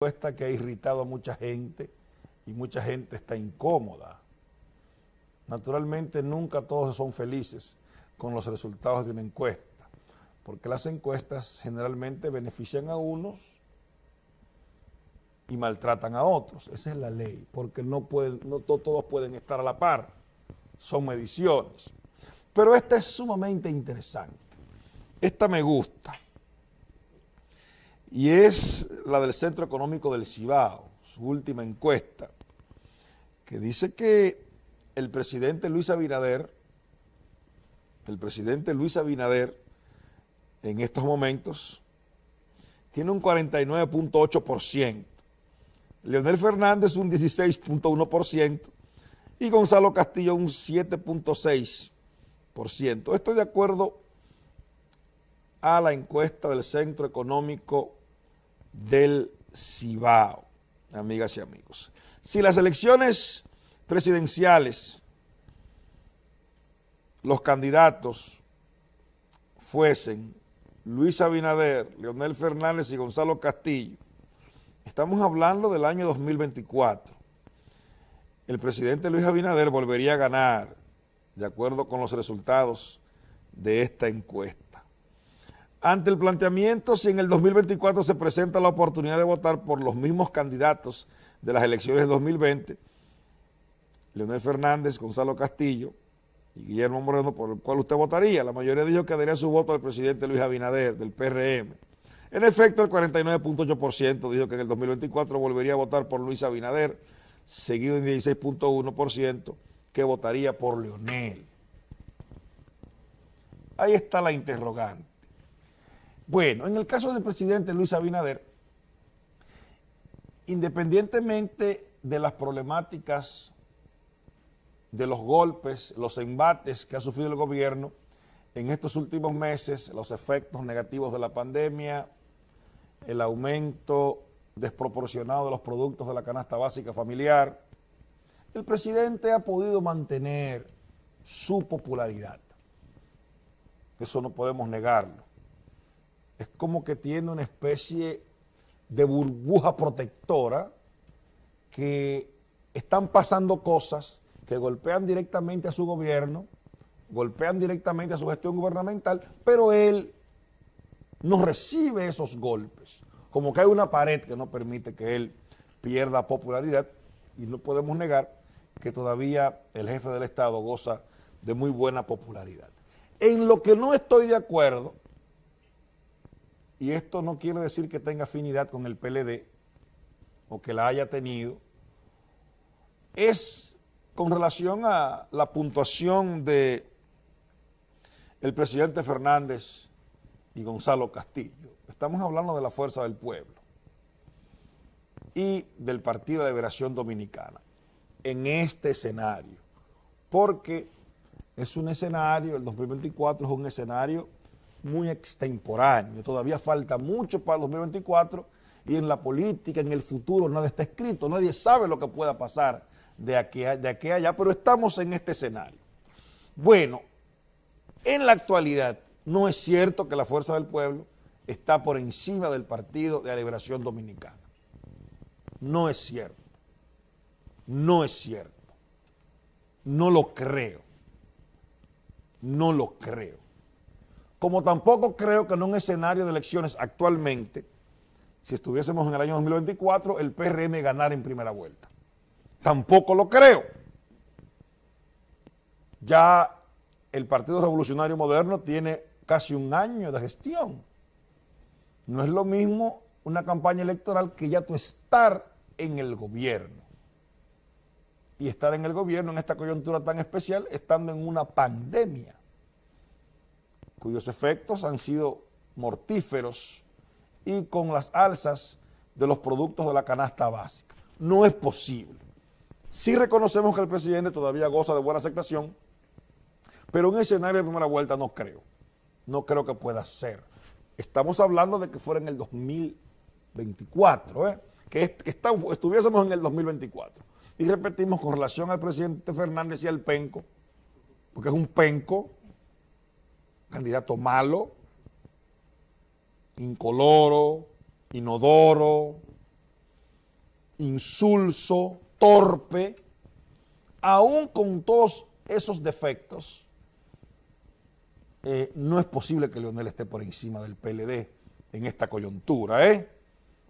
Respuesta que ha irritado a mucha gente y mucha gente está incómoda. Naturalmente nunca todos son felices con los resultados de una encuesta, porque las encuestas generalmente benefician a unos y maltratan a otros. Esa es la ley, porque no todos pueden estar a la par, son mediciones. Pero esta es sumamente interesante, esta me gusta, y es la del Centro Económico del Cibao, su última encuesta, que dice que el presidente Luis Abinader, en estos momentos tiene un 49.8%, Leonel Fernández un 16.1% y Gonzalo Castillo un 7.6%. Estoy de acuerdo a la encuesta del Centro Económico del Cibao, amigas y amigos. Si las elecciones presidenciales, los candidatos fuesen Luis Abinader, Leonel Fernández y Gonzalo Castillo, estamos hablando del año 2024. El presidente Luis Abinader volvería a ganar, de acuerdo con los resultados de esta encuesta. Ante el planteamiento, si en el 2024 se presenta la oportunidad de votar por los mismos candidatos de las elecciones de 2020, Leonel Fernández, Gonzalo Castillo y Guillermo Moreno, por el cual usted votaría, la mayoría de ellos que daría su voto al presidente Luis Abinader, del PRM. En efecto, el 49.8% dijo que en el 2024 volvería a votar por Luis Abinader, seguido en 16.1% que votaría por Leonel. Ahí está la interrogante. Bueno, en el caso del presidente Luis Abinader, independientemente de las problemáticas, de los golpes, los embates que ha sufrido el gobierno en estos últimos meses, los efectos negativos de la pandemia, el aumento desproporcionado de los productos de la canasta básica familiar, el presidente ha podido mantener su popularidad. Eso no podemos negarlo. Es como que tiene una especie de burbuja protectora, que están pasando cosas que golpean directamente a su gobierno, golpean directamente a su gestión gubernamental, pero él no recibe esos golpes, como que hay una pared que no permite que él pierda popularidad, y no podemos negar que todavía el jefe del Estado goza de muy buena popularidad. En lo que no estoy de acuerdo, y esto no quiere decir que tenga afinidad con el PLD, o que la haya tenido, es con relación a la puntuación del presidente Fernández y Gonzalo Castillo. Estamos hablando de la Fuerza del Pueblo y del Partido de Liberación Dominicana en este escenario, porque es un escenario, el 2024 es un escenario muy extemporáneo, todavía falta mucho para el 2024 y en la política, en el futuro, nada está escrito, nadie sabe lo que pueda pasar de aquí a allá, pero estamos en este escenario. Bueno, en la actualidad no es cierto que la Fuerza del Pueblo está por encima del Partido de la Liberación Dominicana. No es cierto. No es cierto. No lo creo. No lo creo. Como tampoco creo que en un escenario de elecciones actualmente, si estuviésemos en el año 2024, el PRM ganara en primera vuelta. Tampoco lo creo. Ya el Partido Revolucionario Moderno tiene casi un año de gestión. No es lo mismo una campaña electoral que ya tú estar en el gobierno. Y estar en el gobierno en esta coyuntura tan especial, estando en una pandemia, cuyos efectos han sido mortíferos y con las alzas de los productos de la canasta básica. No es posible. Sí reconocemos que el presidente todavía goza de buena aceptación, pero un escenario de primera vuelta no creo. No creo que pueda ser. Estamos hablando de que fuera en el 2024, estuviésemos en el 2024. Y repetimos con relación al presidente Fernández y al penco, porque es un penco, candidato malo, incoloro, inodoro, insulso, torpe, aún con todos esos defectos, no es posible que Leonel esté por encima del PLD en esta coyuntura, ¿eh?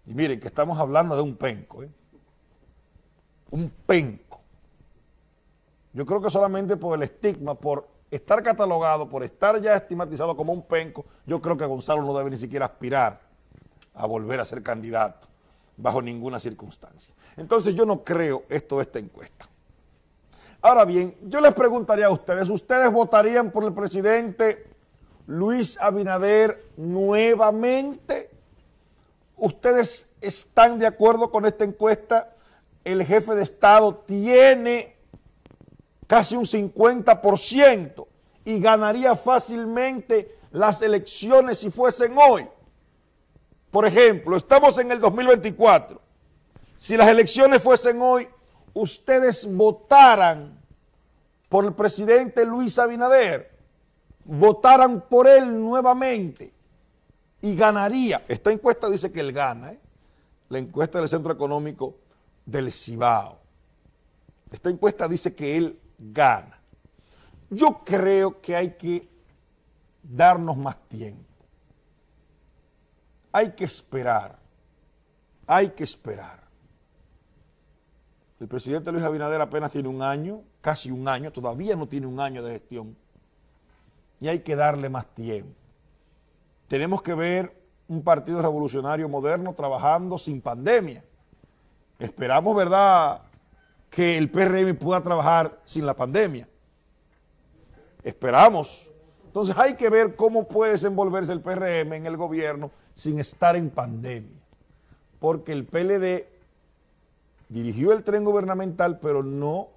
Y miren que estamos hablando de un penco, ¿eh? Un penco. Yo creo que solamente por el estigma, por estar catalogado, por estar ya estigmatizado como un penco, yo creo que Gonzalo no debe ni siquiera aspirar a volver a ser candidato bajo ninguna circunstancia. Entonces yo no creo esto de esta encuesta. Ahora bien, yo les preguntaría a ustedes, ¿ustedes votarían por el presidente Luis Abinader nuevamente? ¿Ustedes están de acuerdo con esta encuesta? El jefe de Estado tiene casi un 50% y ganaría fácilmente las elecciones si fuesen hoy. Por ejemplo, estamos en el 2024. Si las elecciones fuesen hoy, ustedes votaran por el presidente Luis Abinader, votaran por él nuevamente y ganaría. Esta encuesta dice que él gana, ¿eh? La encuesta del Centro Económico del Cibao. Esta encuesta dice que él gana. Yo creo que hay que darnos más tiempo. Hay que esperar. Hay que esperar. El presidente Luis Abinader apenas tiene un año, casi un año, todavía no tiene un año de gestión. Y hay que darle más tiempo. Tenemos que ver un partido revolucionario moderno trabajando sin pandemia. Esperamos, ¿verdad?, que el PRM pueda trabajar sin la pandemia. Esperamos. Entonces hay que ver cómo puede desenvolverse el PRM en el gobierno sin estar en pandemia. Porque el PLD dirigió el tren gubernamental, pero no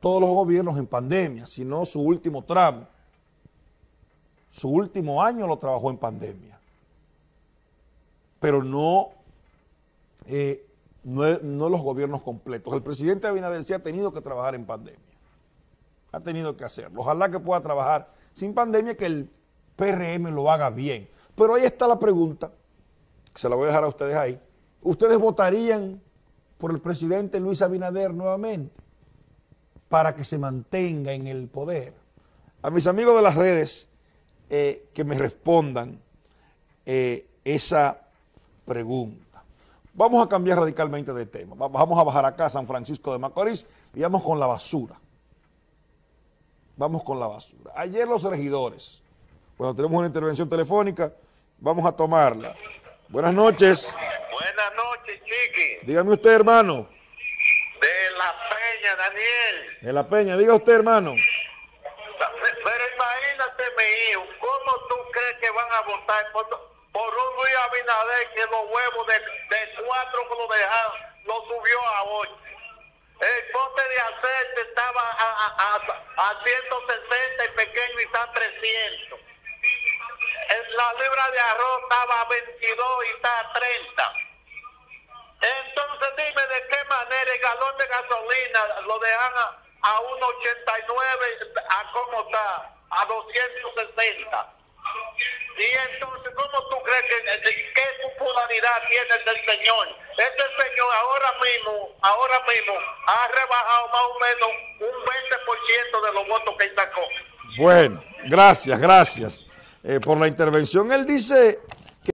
todos los gobiernos en pandemia, sino su último tramo. Su último año lo trabajó en pandemia. Pero no los gobiernos completos. El presidente Abinader sí ha tenido que trabajar en pandemia. Ha tenido que hacerlo. Ojalá que pueda trabajar sin pandemia, que el PRM lo haga bien. Pero ahí está la pregunta, que se la voy a dejar a ustedes ahí. ¿Ustedes votarían por el presidente Luis Abinader nuevamente para que se mantenga en el poder? A mis amigos de las redes que me respondan esa pregunta. Vamos a cambiar radicalmente de tema. Vamos a bajar acá a San Francisco de Macorís y vamos con la basura. Vamos con la basura. Ayer los regidores, cuando tenemos una intervención telefónica, vamos a tomarla. Buenas noches. Buenas noches, Chiqui. Dígame usted, hermano. De La Peña, Daniel. De La Peña, diga usted, hermano. Pero imagínate, mi hijo, ¿cómo tú crees que van a votar por un Luis Abinader que los huevos de 4 que lo dejaron, lo subió a 8? El pote de aceite estaba a 160 y pequeño y está a 300. La libra de arroz estaba a 22 y está a 30. Entonces dime de qué manera el galón de gasolina lo dejan a 1.89, a cómo está, a 260. Y entonces, ¿cómo tú crees que qué popularidad tiene el señor? Este señor ahora mismo ha rebajado más o menos un 20% de los votos que sacó. Bueno, gracias por la intervención. Él dice